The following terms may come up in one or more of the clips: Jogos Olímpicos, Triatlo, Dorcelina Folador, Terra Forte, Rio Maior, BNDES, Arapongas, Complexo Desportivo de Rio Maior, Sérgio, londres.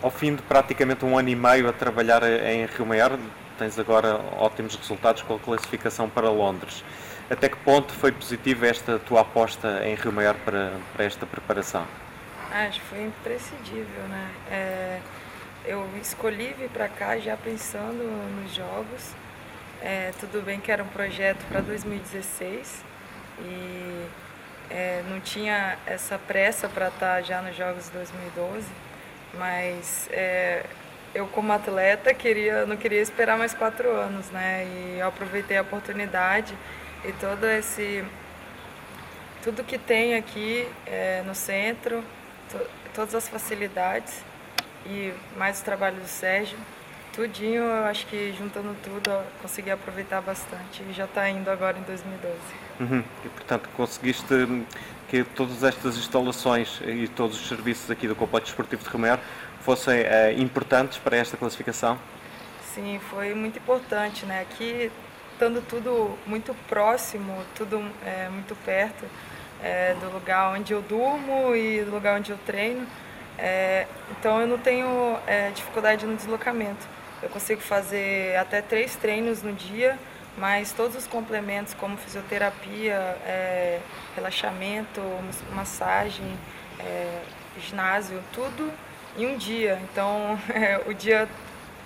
Ao fim de praticamente um ano e meio a trabalhar em Rio Maior, tens agora ótimos resultados com a classificação para Londres. Até que ponto foi positiva esta tua aposta em Rio Maior para esta preparação? Acho que foi imprescindível, né? Eu escolhi vir para cá já pensando nos Jogos. Tudo bem que era um projeto para 2016 e não tinha essa pressa para estar já nos Jogos de 2012, mas eu como atleta não queria esperar mais 4 anos, né? E eu aproveitei a oportunidade e tudo que tem aqui no centro, todas as facilidades e mais o trabalho do Sérgio, tudinho, eu acho que juntando tudo, consegui aproveitar bastante e já está indo agora em 2012. Uhum. E portanto, conseguiste que todas estas instalações e todos os serviços aqui do Complexo Desportivo de Rio Maior fossem importantes para esta classificação? Sim, foi muito importante, né? Aqui, estando tudo muito próximo, tudo muito perto do lugar onde eu durmo e do lugar onde eu treino, então eu não tenho dificuldade no deslocamento. Eu consigo fazer até 3 treinos no dia, mas todos os complementos como fisioterapia, relaxamento, massagem, ginásio, tudo em um dia. Então o dia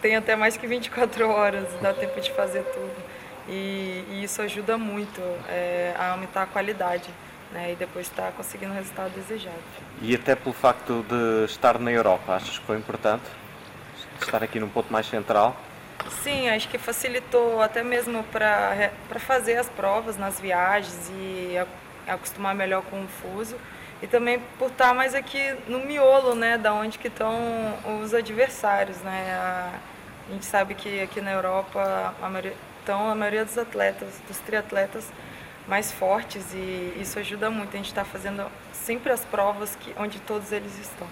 tem até mais que 24 horas, dá tempo de fazer tudo. E isso ajuda muito a aumentar a qualidade, né? E depois estar conseguindo o resultado desejado. E até pelo facto de estar na Europa, achas que foi importante estar aqui num ponto mais central? Sim, acho que facilitou até mesmo para fazer as provas nas viagens e acostumar melhor com o fuso. E também por estar mais aqui no miolo, né, da onde que estão os adversários, né? A gente sabe que aqui na Europa a maioria dos atletas, dos triatletas mais fortes, e isso ajuda muito. A gente está fazendo sempre as provas onde todos eles estão.